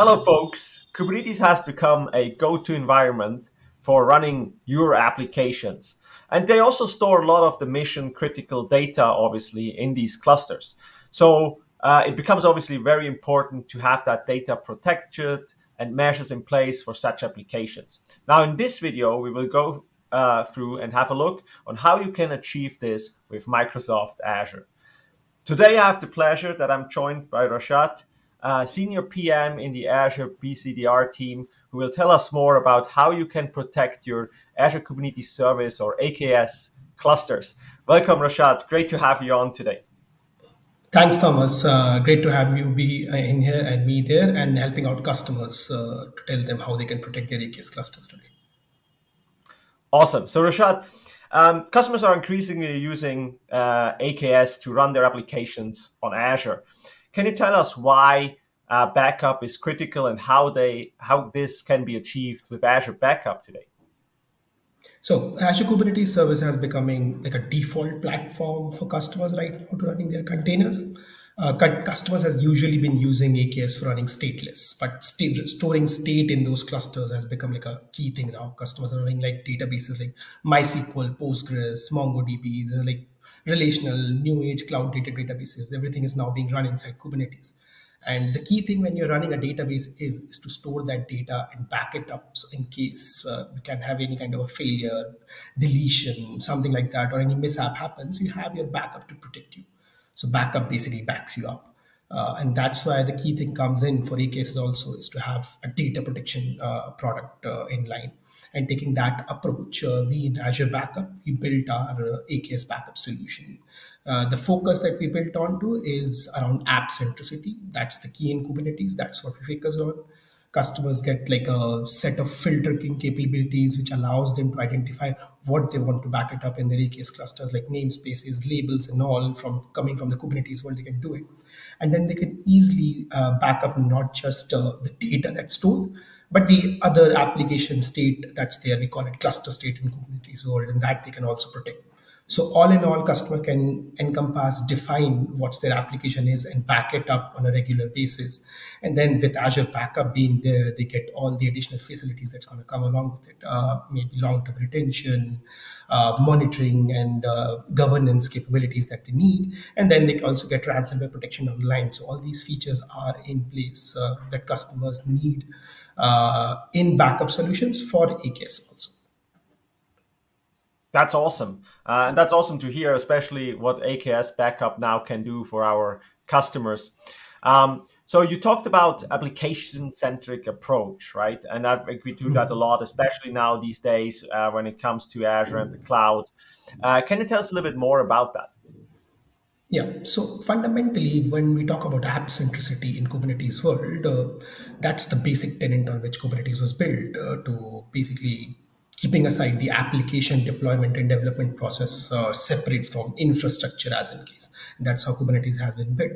Hello folks, Kubernetes has become a go-to environment for running your applications. And they also store a lot of the mission critical data, obviously, in these clusters. So it becomes obviously very important to have that data protected and measures in place for such applications. Now in this video, we will go through and have a look on how you can achieve this with Microsoft Azure. Today I have the pleasure that I'm joined by Rashad, Senior PM in the Azure BCDR team, who will tell us more about how you can protect your Azure Kubernetes Service or AKS clusters. Welcome, Rashad. Great to have you on today. Thanks, Thomas. Great to have you be in here and me there and helping out customers to tell them how they can protect their AKS clusters today. Awesome. So, Rashad, customers are increasingly using AKS to run their applications on Azure. Can you tell us why backup is critical and how this can be achieved with Azure Backup today? So Azure Kubernetes Service has becoming like a default platform for customers right now to running their containers. Customers has usually been using AKS for running stateless, but storing state in those clusters has become like a key thing now. Customers are running like databases like MySQL, Postgres, MongoDB, like relational, new age cloud data databases. Everything is now being run inside Kubernetes. And the key thing when you're running a database is to store that data and back it up. So in case you can have any kind of a failure, deletion, something like that, or any mishap happens, you have your backup to protect you. So backup basically backs you up. And that's why the key thing comes in for AKS also is to have a data protection product in line. And taking that approach, we in Azure Backup, we built our AKS Backup solution. The focus that we built onto is around app centricity. That's the key in Kubernetes. That's what we focus on. Customers get like a set of filtering capabilities, which allows them to identify what they want to back it up in their AKS clusters, like namespaces, labels, and all coming from the Kubernetes world, they can do it. And then they can easily back up not just the data that's stored, but the other application state that's there. We call it cluster state in Kubernetes world, and that they can also protect. So all in all, customer can encompass, define what their application is and back it up on a regular basis. And then with Azure Backup being there, they get all the additional facilities that's going to come along with it. Maybe long-term retention, monitoring and governance capabilities that they need. And then they also get ransomware protection online. So all these features are in place that customers need in backup solutions for AKS also. That's awesome. And that's awesome to hear, especially what AKS Backup now can do for our customers. So you talked about application-centric approach, right? And I think we do that a lot, especially now these days when it comes to Azure and the cloud. Can you tell us a little bit more about that? Yeah, so fundamentally, when we talk about app centricity in Kubernetes world, that's the basic tenet on which Kubernetes was built to basically keeping aside the application deployment and development process separate from infrastructure as in case. And that's how Kubernetes has been built.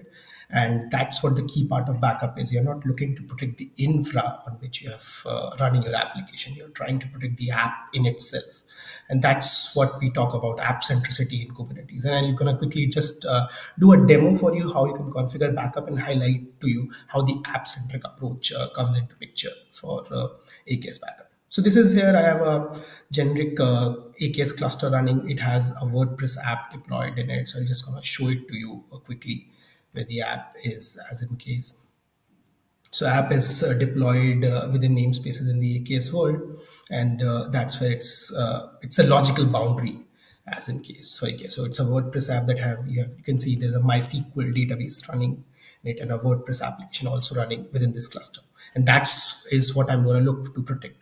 And that's what the key part of backup is. You're not looking to protect the infra on which you have running your application. You're trying to protect the app in itself. And that's what we talk about app centricity in Kubernetes. And I'm going to quickly just do a demo for you how you can configure backup and highlight to you how the app-centric approach comes into picture for AKS Backup. So this is here, I have a generic AKS cluster running. It has a WordPress app deployed in it. So I'm just gonna show it to you quickly where the app is as in case. So app is deployed within namespaces in the AKS world. And that's where it's the logical boundary as in case for AKS. So it's a WordPress app that you can see there's a MySQL database running in it and a WordPress application also running within this cluster. And that is what I'm gonna look to protect.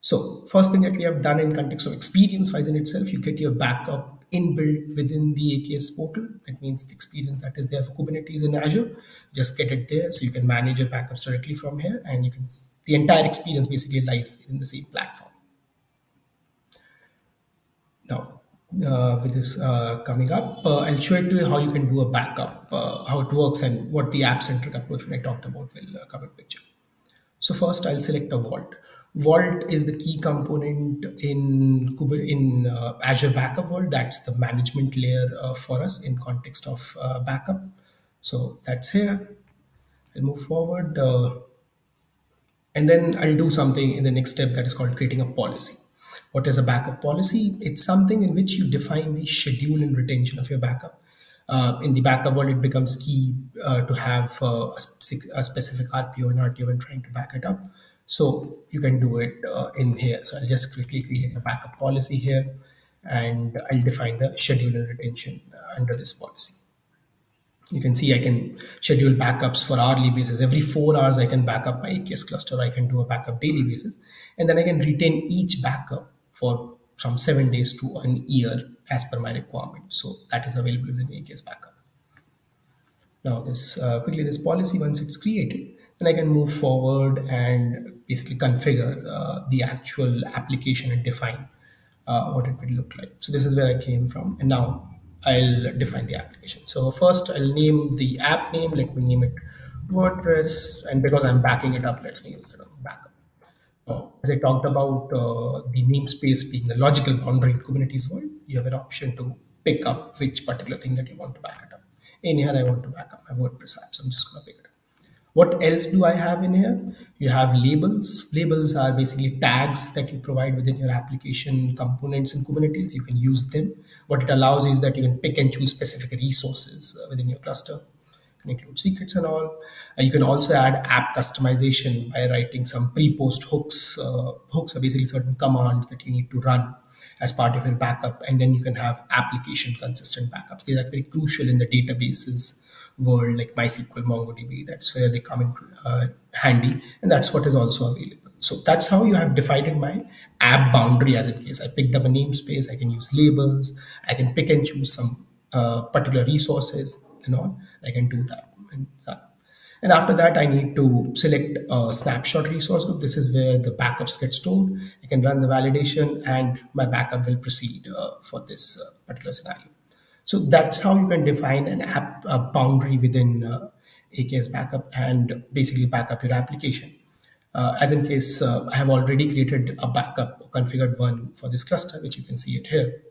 So first thing that we have done in context of experience-wise in itself, you get your backup inbuilt within the AKS portal. That means the experience that is there for Kubernetes in Azure, just get it there so you can manage your backups directly from here and you can, the entire experience basically lies in the same platform. Now, with this coming up, I'll show it to you how you can do a backup, how it works and what the app-centric approach when I talked about will come in picture. So first I'll select a vault. Vault is the key component in Azure Backup world. That's the management layer for us in context of backup. So that's here. I'll move forward. And then I'll do something in the next step that is called creating a policy. What is a backup policy? It's something in which you define the schedule and retention of your backup. In the backup world, it becomes key to have a specific RPO and RTO when trying to back it up. So you can do it in here. So I'll just quickly create a backup policy here, and I'll define the schedule and retention under this policy. You can see I can schedule backups for hourly basis. Every 4 hours, I can back up my AKS cluster. I can do a backup daily basis. And then I can retain each backup for from 7 days to an year as per my requirement. So that is available within AKS Backup. Now this quickly, this policy, once it's created, then I can move forward and basically configure the actual application and define what it would look like. So this is where I came from. And now I'll define the application. So first I'll name the app name. Let me name it WordPress, and because I'm backing it up, let me use the backup. As I talked about the namespace being the logical boundary in Kubernetes world, you have an option to pick up which particular thing that you want to back it up. In here, I want to back up my WordPress app, so I'm just going to pick it up. What else do I have in here? You have labels. Labels are basically tags that you provide within your application components in Kubernetes. You can use them. What it allows is that you can pick and choose specific resources within your cluster. You can include secrets and all. You can also add app customization by writing some pre-post hooks. Hooks are basically certain commands that you need to run as part of your backup, and then you can have application consistent backups. These are very crucial in the databases world, like MySQL, MongoDB. That's where they come in handy, and that's what is also available. So that's how you have defined my app boundary as in case. I picked up a namespace, I can use labels, I can pick and choose some particular resources and all. I can do that and that. And after that, I need to select a snapshot resource group. This is where the backups get stored. I can run the validation and my backup will proceed for this particular scenario. So that's how you can define an app boundary within AKS Backup and basically back up your application. As in case, I have already created a backup, or configured one for this cluster, which you can see it here.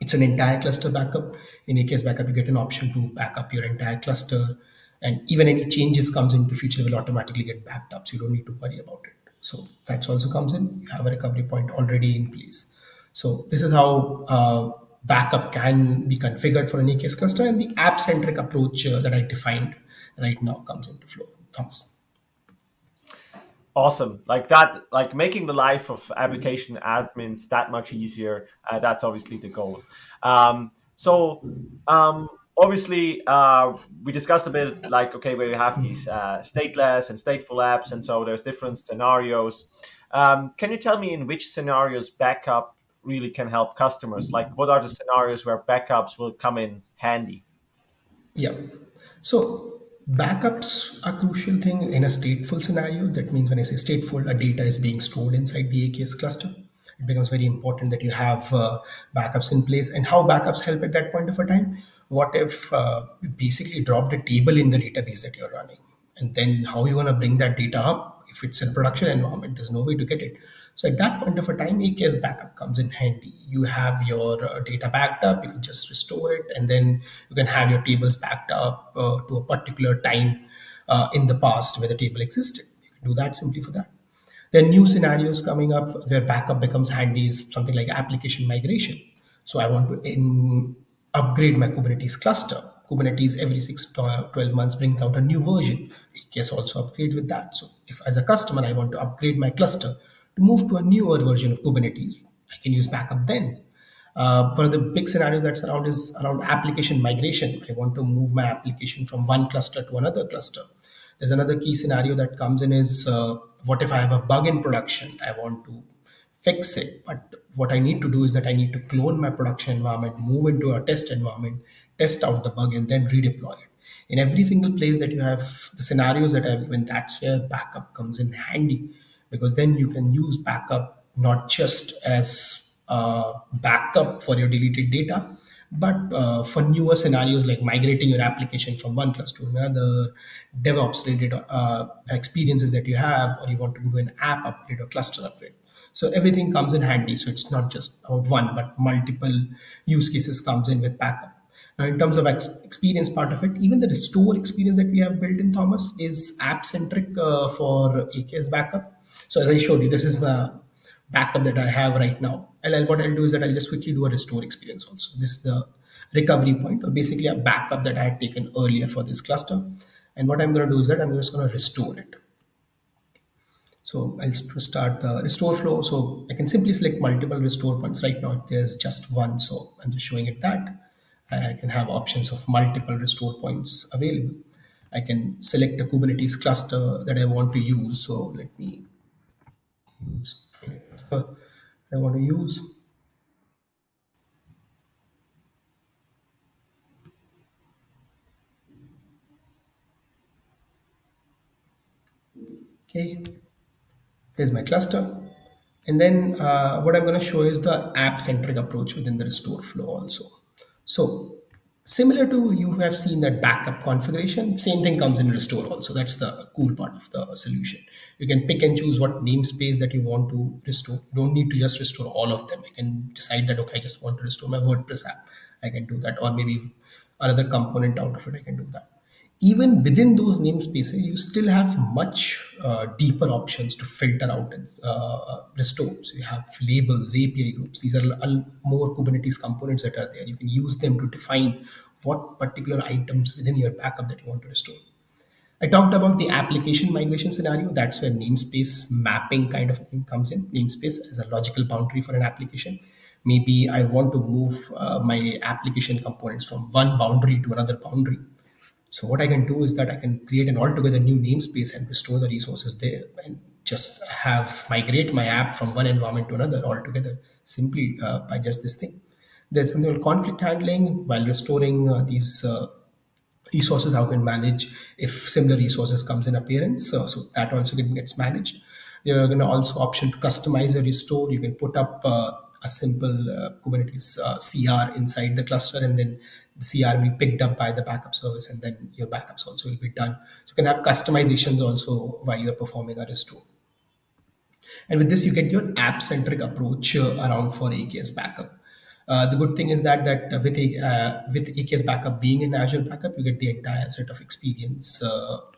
It's an entire cluster backup. In AKS Backup, you get an option to back up your entire cluster, and even any changes comes into future will automatically get backed up, so you don't need to worry about it. So that also comes in. You have a recovery point already in place. So this is how backup can be configured for an AKS cluster, and the app-centric approach that I defined right now comes into flow. Thanks. Awesome. Like that, like making the life of application admins that much easier. That's obviously the goal. Obviously, we discussed a bit like, okay, where you have these stateless and stateful apps. And so there's different scenarios. Can you tell me in which scenarios backup really can help customers? Like what are the scenarios where backups will come in handy? Yeah. So backups are a crucial thing in a stateful scenario. That means when I say stateful, a data is being stored inside the AKS cluster. It becomes very important that you have backups in place. And how backups help at that point of a time? What if you basically dropped a table in the database that you're running? And then how are you going to bring that data up? If it's in production environment, there's no way to get it. So at that point of a time, AKS Backup comes in handy. You have your data backed up, you can just restore it, and then you can have your tables backed up to a particular time in the past where the table existed. You can do that simply for that. There are new scenarios coming up where backup becomes handy is something like application migration. So I want to upgrade my Kubernetes cluster. Kubernetes every 6 to 12 months brings out a new version. AKS also upgrade with that. So if as a customer, I want to upgrade my cluster, move to a newer version of Kubernetes, I can use backup then. One of the big scenarios that's around is around application migration. I want to move my application from one cluster to another cluster. There's another key scenario that comes in is, what if I have a bug in production? I want to fix it, but what I need to do is that I need to clone my production environment, move into a test environment, test out the bug, and then redeploy it. In every single place that you have the scenarios that I've given, that's where backup comes in handy. Because then you can use backup not just as backup for your deleted data, but for newer scenarios like migrating your application from one cluster to another, DevOps related experiences that you have, or you want to do an app upgrade or cluster upgrade. So everything comes in handy. So it's not just about one, but multiple use cases comes in with backup. in terms of experience part of it. Even the restore experience that we have built in Thomas is app-centric for AKS Backup. So as I showed you, this is the backup that I have right now. And what I'll do is that I'll just quickly do a restore experience also. This is the recovery point, or basically a backup that I had taken earlier for this cluster. And what I'm going to do is that I'm just going to restore it. So I'll start the restore flow. So I can simply select multiple restore points. Right now, there's just one. So I'm just showing it that. I can have options of multiple restore points available. I can select the Kubernetes cluster that I want to use. So let me use the cluster I want to use. Okay, here's my cluster. And then what I'm going to show is the app-centric approach within the restore flow also. So similar to you have seen that backup configuration, same thing comes in restore also. That's the cool part of the solution. You can pick and choose what namespace that you want to restore. You don't need to just restore all of them. I can decide that, okay, I just want to restore my WordPress app. I can do that, or maybe another component out of it, I can do that. Even within those namespaces, you still have much deeper options to filter out and restore. So you have labels, API groups. These are more Kubernetes components that are there. You can use them to define what particular items within your backup that you want to restore. I talked about the application migration scenario. That's where namespace mapping kind of thing comes in. Namespace is a logical boundary for an application. Maybe I want to move my application components from one boundary to another boundary. So what I can do is that I can create an altogether new namespace and restore the resources there, and just have migrate my app from one environment to another altogether simply by just this thing. There's something called conflict handling. While restoring these resources, how can manage if similar resources comes in appearance. So that also gets managed. There are going to also option to customize a restore. You can put up a simple Kubernetes CR inside the cluster, and then the CR will be picked up by the backup service, and then your backups also will be done. So you can have customizations also while you're performing a restore. And with this, you get your app-centric approach around for AKS Backup. The good thing is that with AKS Backup being in Azure Backup, you get the entire set of experience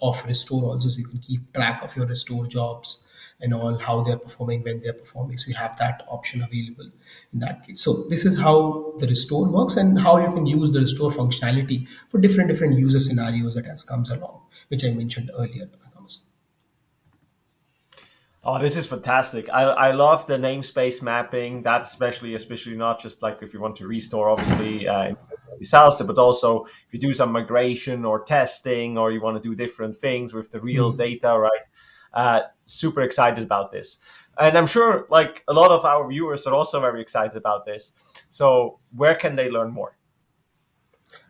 of restore also. So you can keep track of your restore jobs and all, how they're performing, when they're performing. So you have that option available in that case. So this is how the restore works, and how you can use the restore functionality for different user scenarios that comes along, which I mentioned earlier. Oh, this is fantastic. I love the namespace mapping. That's especially not just like if you want to restore, obviously, disaster, but also if you do some migration or testing, or you want to do different things with the real data, right? Super excited about this. And I'm sure like a lot of our viewers are also very excited about this. So where can they learn more?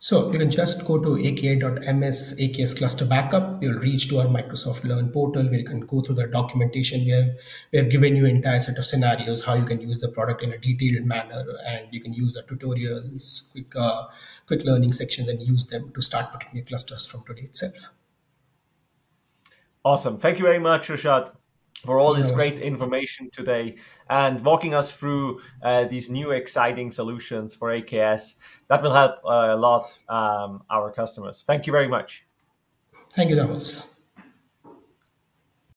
So you can just go to aka.ms AKS cluster backup. You'll reach to our Microsoft Learn portal, where you can go through the documentation. We have given you an entire set of scenarios, how you can use the product in a detailed manner, and you can use the tutorials, quick learning sections, and use them to start putting your clusters from today itself. Awesome. Thank you very much, Rashad, for all this great information today and walking us through these new exciting solutions for AKS. That will help a lot our customers. Thank you very much. Thank you, Thomas.